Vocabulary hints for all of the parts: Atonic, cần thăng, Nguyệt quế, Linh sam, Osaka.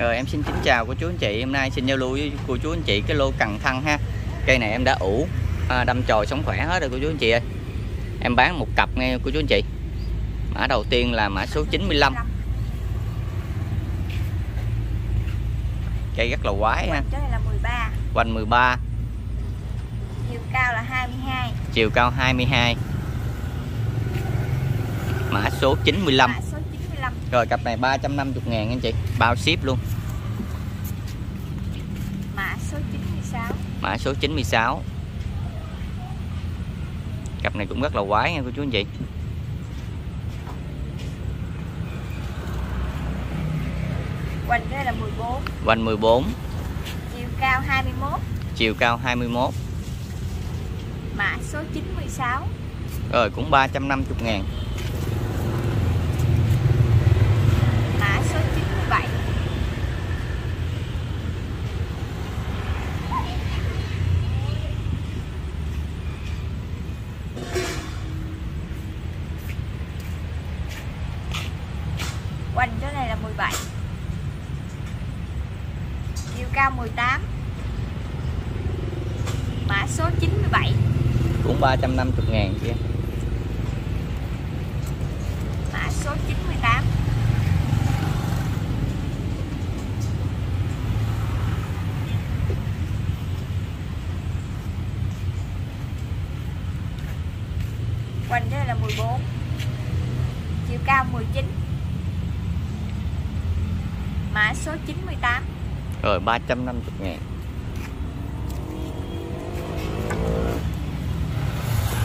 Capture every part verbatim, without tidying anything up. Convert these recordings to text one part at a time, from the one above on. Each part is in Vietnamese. Rồi em xin kính chào cô chú anh chị. Hôm nay xin giao lưu với cô chú anh chị cái lô cần thăng ha. Cây này em đã ủ à, đâm chồi sống khỏe hết rồi cô chú anh chị ơi. Em bán một cặp nghe cô chú anh chị. Mã đầu tiên là mã số chín mươi lăm. Cây rất là quái ha. Chỗ này là mười ba. Quanh mười ba. Chiều cao là hai mươi hai. Chiều cao hai mươi hai. Mã số chín mươi lăm. Mã số chín mươi lăm. Rồi cặp này ba trăm năm mươi ngàn anh chị, bao ship luôn. Mã số chín mươi sáu. Mã số chín mươi sáu. Cặp này cũng rất là quái nha cô chú anh chị. Quanh đây là mười bốn. Quanh mười bốn. Chiều cao hai mươi mốt. Chiều cao hai mươi mốt. Mã số chín mươi sáu. Rồi cũng ba trăm năm mươi ngàn. Mã số chín mươi bảy. Quanh chỗ này là mười bảy. Chiều cao mười tám. Mã số chín mươi bảy. Cũng ba trăm năm mươi ngàn kia. Mã số chín mươi tám. Quanh đây là mười bốn. Chiều cao mười chín. Mã số chín mươi tám. Rồi ba trăm năm mươi ngàn.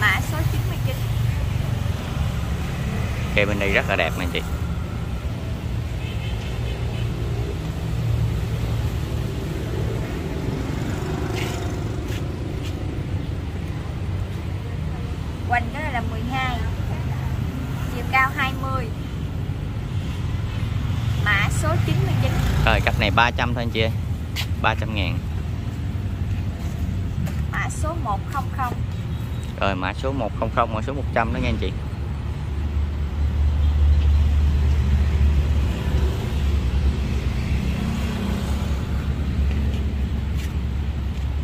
Mã số chín mươi chín. Cây bên đây rất là đẹp nè chị. Quanh đó là mười hai. Chiều cao hai mươi. Mã số chín mươi chín. Rồi cặp này ba trăm thôi anh chị ơi. ba trăm ngàn. Mã số một trăm. Rồi mã số một trăm, mã số một trăm đó nha anh chị.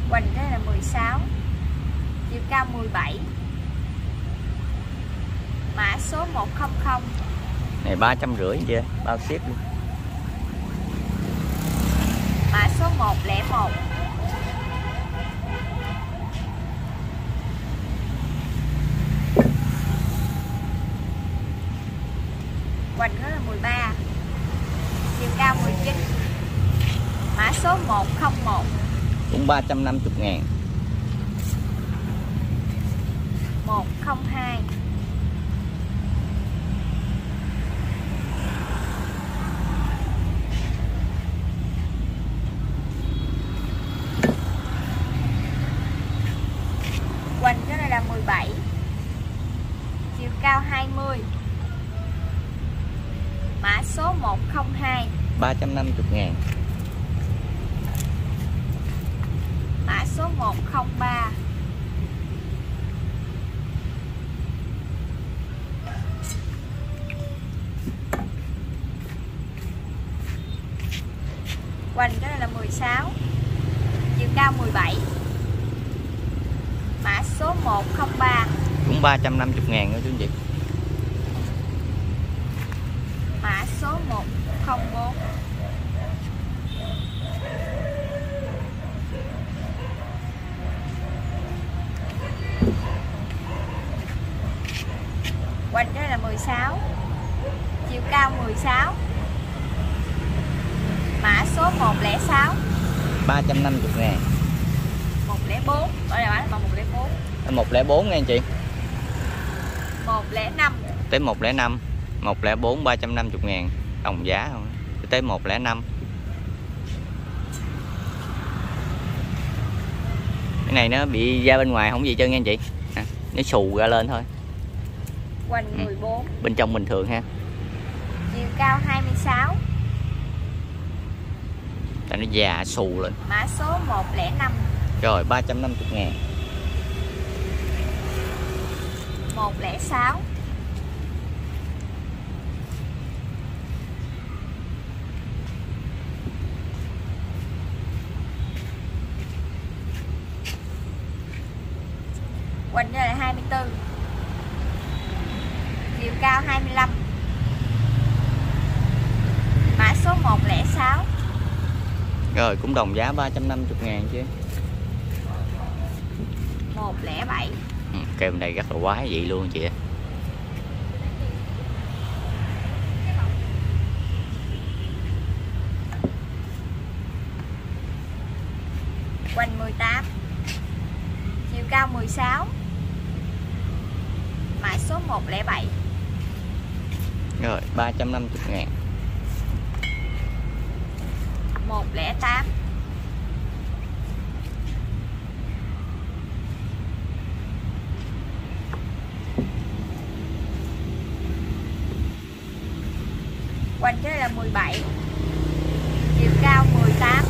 Quanh đó là mười sáu. Chiều cao mười bảy. Mã số một trăm. Này ba trăm rưỡi chưa? Bao ship luôn. Mã số một không một. Quanh đó là mười ba. Chiều cao mười chín. Mã số một không một. Cũng ba trăm năm mươi ngàn. một không hai. Quanh cái này là mười bảy. Chiều cao hai mươi. Mã số một không hai. ba trăm năm mươi ngàn. Mã số một không ba. Quanh cái này là mười sáu. Chiều cao mười bảy. Mã số một không ba. Cũng ba trăm năm mươi ngàn đó chú anh chị. Mã số một không bốn. Quanh đó là mười sáu. Chiều cao mười sáu. Mã số một không sáu. ba trăm năm mươi ngàn. một không bốn. Đây là bán một không bốn. một không bốn nha anh chị. một không năm. Tới một không năm. một không bốn ba trăm năm mươi ngàn đồng giá không? Tới một không năm. Cái này nó bị ra bên ngoài không gì trơn nha anh chị. À, nó xù ra lên thôi. Quanh mười bốn. Ừ. Bên trong bình thường ha. Chiều cao hai mươi sáu. Tại nó già xù lên. Mã số một không năm. Rồi ba trăm năm mươi ngàn. một không sáu. Rồi cũng đồng giá ba trăm năm mươi ngàn chứ. một không bảy. Ừ, cây này rất là quái vậy luôn chị. Quanh mười tám. Chiều cao mười sáu. Mã số một không bảy. Rồi ba trăm năm mươi ngàn. một không tám. Quanh trái là mười bảy. Chiều cao mười tám.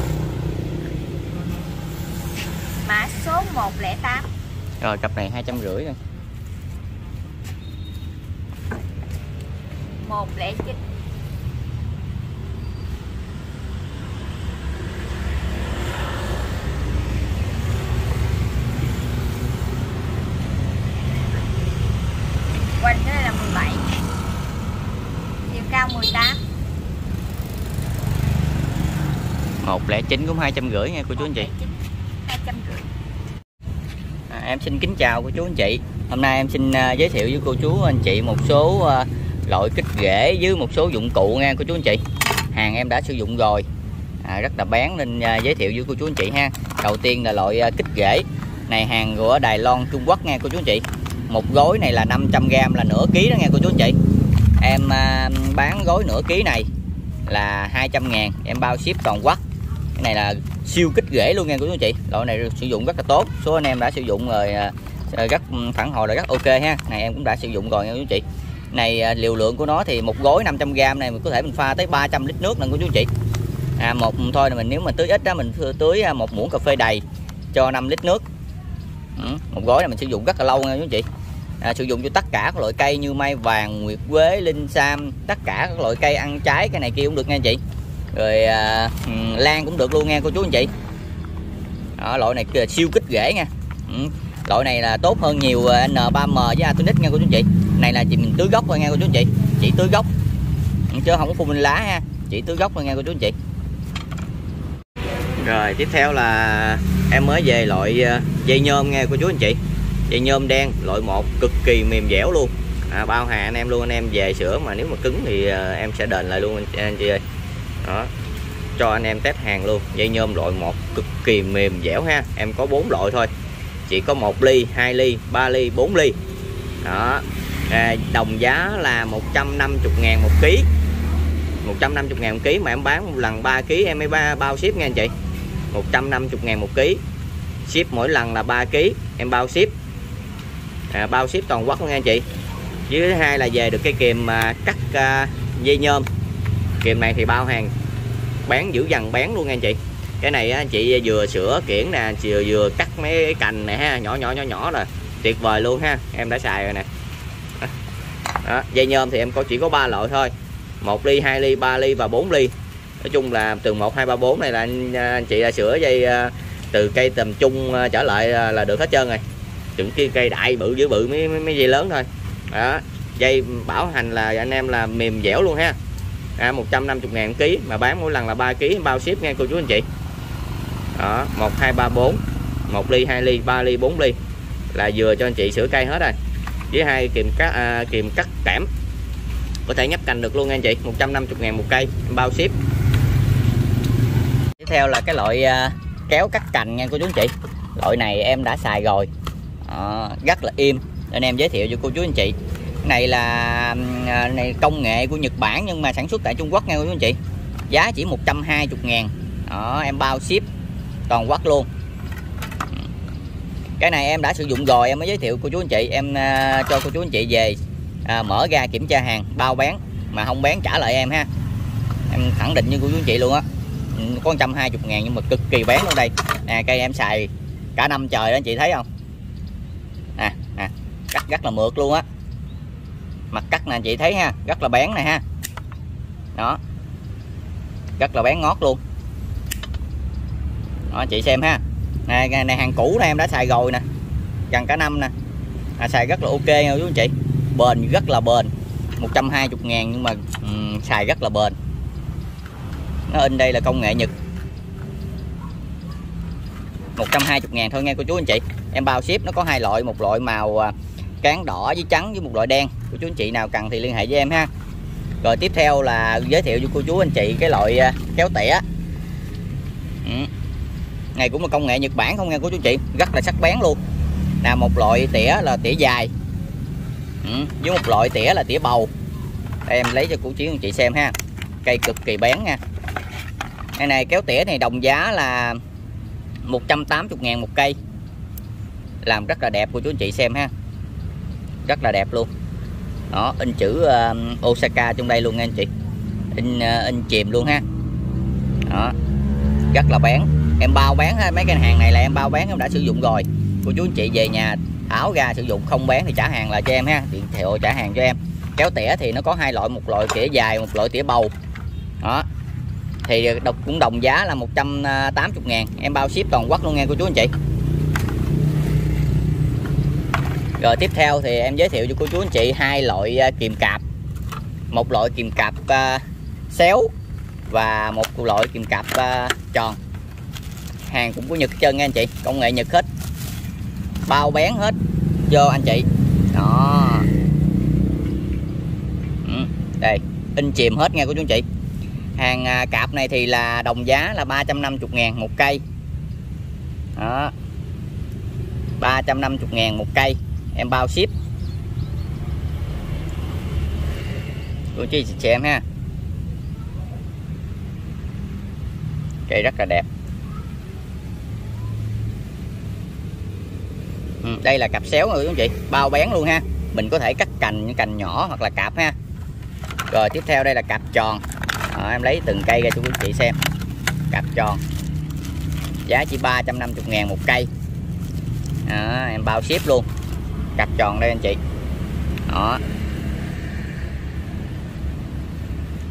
Mã số một không tám. Rồi cặp này hai trăm rưỡi rồi. một không chín. Quanh cái này là mười bảy. Chiều cao mười tám. một không chín cũng hai trăm rưỡi nha cô chú anh chị. hai trăm rưỡi. À, em xin kính chào cô chú anh chị. Hôm nay em xin giới thiệu với cô chú anh chị một số loại kích rễ với một số dụng cụ nha cô chú anh chị. Hàng em đã sử dụng rồi, à, rất là bán nên giới thiệu với cô chú anh chị ha. Đầu tiên là loại kích rễ này, hàng của Đài Loan, Trung Quốc nha cô chú anh chị. Một gói này là năm trăm gam, là nửa ký đó nha cô chú anh chị. Em à, bán gói nửa ký này là hai trăm ngàn, em bao ship toàn quốc. Cái này là siêu kích rễ luôn nha cô chú anh chị. Loại này sử dụng rất là tốt, số anh em đã sử dụng rồi, rất phản hồi là rất ok ha. Này em cũng đã sử dụng rồi nha cô chú chị. Này liều lượng của nó thì một gói năm trăm gam này mình có thể mình pha tới ba trăm lít nước nè cô chú chị. À, một thôi là mình, nếu mà tưới ít đó mình tưới một muỗng cà phê đầy cho năm lít nước. Ừ, một gói này mình sử dụng rất là lâu nha chú chị. À, sử dụng cho tất cả các loại cây như mai vàng, nguyệt quế, linh sam, tất cả các loại cây ăn trái cái này kia cũng được nha chị. Rồi à, lan cũng được luôn nha cô chú anh chị. Đó, loại này là siêu kích rễ nha. Ừ, loại này là tốt hơn nhiều N ba M với Atonic nha cô chú anh chị. Này là chị mình tưới gốc thôi nha cô chú anh chị, chỉ tưới gốc chứ không có phun lá ha, chỉ tưới gốc thôi nha cô chú anh chị. Rồi tiếp theo là em mới về loại dây nhôm nha cô chú anh chị. Dây nhôm đen loại một cực kỳ mềm dẻo luôn, à, bao hàng anh em luôn. Anh em về sửa mà nếu mà cứng thì em sẽ đền lại luôn anh chị ơi. Đó, cho anh em test hàng luôn. Dây nhôm loại một cực kỳ mềm dẻo ha. Em có bốn loại thôi, chỉ có một ly, hai ly, ba ly, bốn ly. Đó. À, đồng giá là một trăm năm mươi ngàn một ký, một trăm năm mươi ngàn một ký mà em bán một lần ba ký em mới bao ship nha anh chị. một trăm năm mươi ngàn một ký, ship mỗi lần là ba ký, em bao ship, à, bao ship toàn quốc luôn nha anh chị. Với thứ hai là về được cái kìm cắt dây nhôm, kìm này thì bao hàng bán dữ dằn bán luôn nha anh chị. Cái này anh chị vừa sửa kiển nè, vừa vừa cắt mấy cái cành này ha, nhỏ nhỏ nhỏ nhỏ rồi, tuyệt vời luôn ha, em đã xài rồi nè. Đó, dây nhôm thì em có chỉ có ba loại thôi, một ly, hai ly, ba ly và bốn ly. Nói chung là từ một, hai, ba, bốn này là anh, anh chị đã sửa dây từ cây tầm trung trở lại là được hết trơn rồi. Chừng kia cây đại bự dữ bự mấy, mấy dây lớn thôi. Đó, dây bảo hành là anh em là mềm dẻo luôn ha. À, một trăm năm mươi ngàn ký mà bán mỗi lần là ba ký, bao ship nha cô chú anh chị. Đó, một, hai, ba, bốn, một ly, hai ly, ba ly, bốn ly là vừa cho anh chị sửa cây hết rồi. Với hai kìm cắt, à, kìm cắt kẽm có thể nhấp cành được luôn nha anh chị. Một trăm năm mươi ngàn một cây, bao ship. Tiếp theo là cái loại à, kéo cắt cành nha cô chú anh chị. Loại này em đã xài rồi, à, rất là im nên em giới thiệu cho cô chú anh chị. Này là à, này công nghệ của Nhật Bản nhưng mà sản xuất tại Trung Quốc nha cô chú anh chị. Giá chỉ một trăm hai mươi ngàn. Đó, em bao ship toàn quốc luôn. Cái này em đã sử dụng rồi em mới giới thiệu cô chú anh chị. Em à, cho cô chú anh chị về à, mở ra kiểm tra hàng, bao bán mà không bán trả lại em ha. Em khẳng định như cô chú anh chị luôn á. Có một trăm hai mươi ngàn nhưng mà cực kỳ bán luôn đây. À, cây em xài cả năm trời đó anh chị thấy không? À, à, cắt rất là mượt luôn á. Mặt cắt nè anh chị thấy ha, rất là bén nè ha. Đó, rất là bén ngót luôn. Đó chị xem ha. Này, này hàng cũ này em đã xài rồi nè, gần cả năm nè, à, xài rất là ok nha chú anh chị. Bền, rất là bền. Một trăm hai mươi ngàn nhưng mà um, xài rất là bền. Nó in đây là công nghệ Nhật. một trăm hai mươi ngàn thôi nghe cô chú anh chị. Em bao ship nó có hai loại, một loại màu cán đỏ với trắng với một loại đen. Cô chú anh chị nào cần thì liên hệ với em ha. Rồi tiếp theo là giới thiệu cho cô chú anh chị cái loại kéo tỉa. Ừ. Này cũng là công nghệ Nhật Bản không nghe cô chú anh chị, rất là sắc bén luôn. Là một loại tỉa là tỉa dài, ừ. với một loại tỉa là tỉa bầu. Đây, em lấy cho cô chú anh chị xem ha. Cây cực kỳ bén nha. Cái này kéo tỉa này đồng giá là một trăm tám mươi ngàn một cây. Làm rất là đẹp cô chú anh chị xem ha. Rất là đẹp luôn. Đó, in chữ uh, Osaka trong đây luôn nha anh chị. In uh, in chìm luôn ha. Đó. Rất là bén. Em bao bán ha, mấy cái hàng này là em bao bán, em đã sử dụng rồi. Cô chú anh chị về nhà tháo ra sử dụng, không bán thì trả hàng lại cho em ha. Điện thoại trả hàng cho em. Kéo tỉa thì nó có hai loại, một loại tỉa dài, một loại tỉa bầu. Đó. Thì cũng đồng giá là một trăm tám mươi ngàn. Em bao ship toàn quốc luôn nghe cô chú anh chị. Rồi tiếp theo thì em giới thiệu cho cô chú anh chị hai loại kìm cạp. Một loại kìm cạp uh, xéo và một loại kìm cạp uh, tròn. Hàng cũng của Nhật hết trơn nha anh chị, công nghệ Nhật hết. Bao bén hết vô anh chị. Đó. Ừ. Đây, in chìm hết nghe cô chú anh chị. Hàng cạp này thì là đồng giá là ba trăm năm mươi ngàn một cây. Đó. ba trăm năm mươi ngàn một cây. Em bao ship. Cô chú chị em ha. Cây rất là đẹp. Ừ, đây là cặp xéo rồi các chị. Bao bén luôn ha. Mình có thể cắt cành, những cành nhỏ hoặc là cặp ha. Rồi tiếp theo đây là cặp tròn. Đó, em lấy từng cây ra cho quý chị xem. Cặp tròn giá chỉ ba trăm năm mươi ngàn một cây. Đó, em bao ship luôn. Cặp tròn đây anh chị. Đó.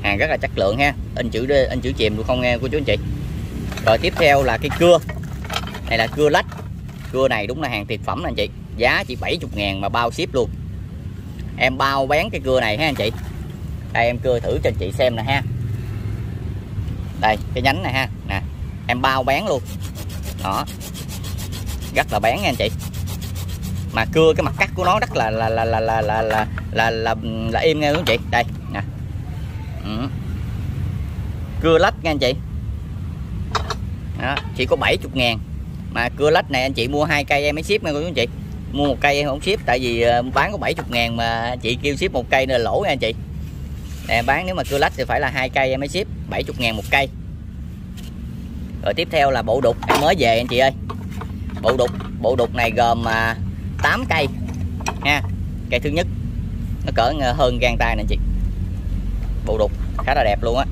Hàng rất là chất lượng ha. In chữ in chữ chìm luôn không nghe cô chú anh chị. Rồi tiếp theo là cái cưa. Này là cưa lách. Cưa này đúng là hàng tuyệt phẩm nè anh chị. Giá chỉ bảy mươi ngàn mà bao ship luôn. Em bao bán cái cưa này ha anh chị. Đây em cưa thử cho anh chị xem nè ha. Đây cái nhánh này ha. Nè, em bao bán luôn. Đó. Rất là bén nha anh chị. Mà cưa cái mặt cắt của nó rất là là là là là là là là, là, là im nghe quý anh chị. Đây nè. Ừ. Cưa lách nha anh chị. Đó, chỉ có bảy mươi ngàn. Mà cưa lách này anh chị mua hai cây em mới ship nha quý anh chị. Mua một cây em không ship, tại vì bán có bảy mươi ngàn mà chị kêu ship một cây nên lỗ nha anh chị. Em bán nếu mà cưa lách thì phải là hai cây em mới ship, bảy mươi ngàn một cây. Rồi tiếp theo là bộ đục em mới về anh chị ơi. Bộ đục, bộ đục này gồm tám cây ha. Cây thứ nhất nó cỡ hơn gang tay nè anh chị. Bộ đục khá là đẹp luôn á.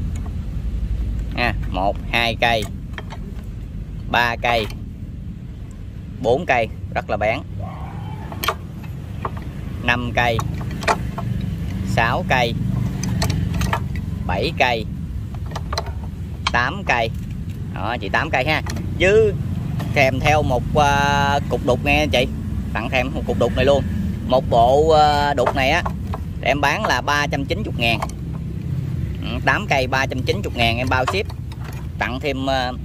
Ha, một, hai cây, ba cây, bốn cây rất là bén. năm cây, sáu cây, bảy cây, tám cây. Đó, chị tám cây ha. Chứ kèm theo một uh, cục đục nghe anh chị, tặng thêm một cục đục này luôn. Một bộ uh, đục này á em bán là ba trăm chín mươi ngàn. tám cây ba trăm chín mươi ngàn em bao ship. Tặng thêm uh,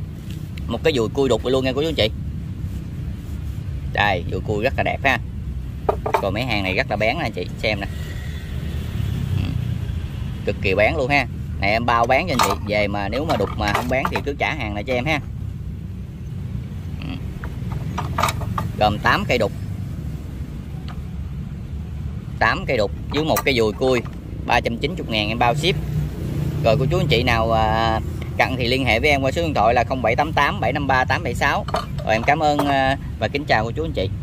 một cái dùi cui đục luôn nghe cô chú anh chị. Đây, dùi cui rất là đẹp ha. Rồi mấy hàng này rất là bén nè anh chị, xem nè. Cực kỳ bén luôn ha. Này em bao bán cho anh chị, về mà nếu mà đục mà không bán thì cứ trả hàng lại cho em ha. Gồm tám cây đục, tám cây đục với một cây dùi cui, ba trăm chín mươi ngàn em bao ship. Rồi cô chú anh chị nào cần thì liên hệ với em qua số điện thoại là không bảy tám tám bảy năm ba tám bảy sáu. Rồi em cảm ơn và kính chào cô chú anh chị.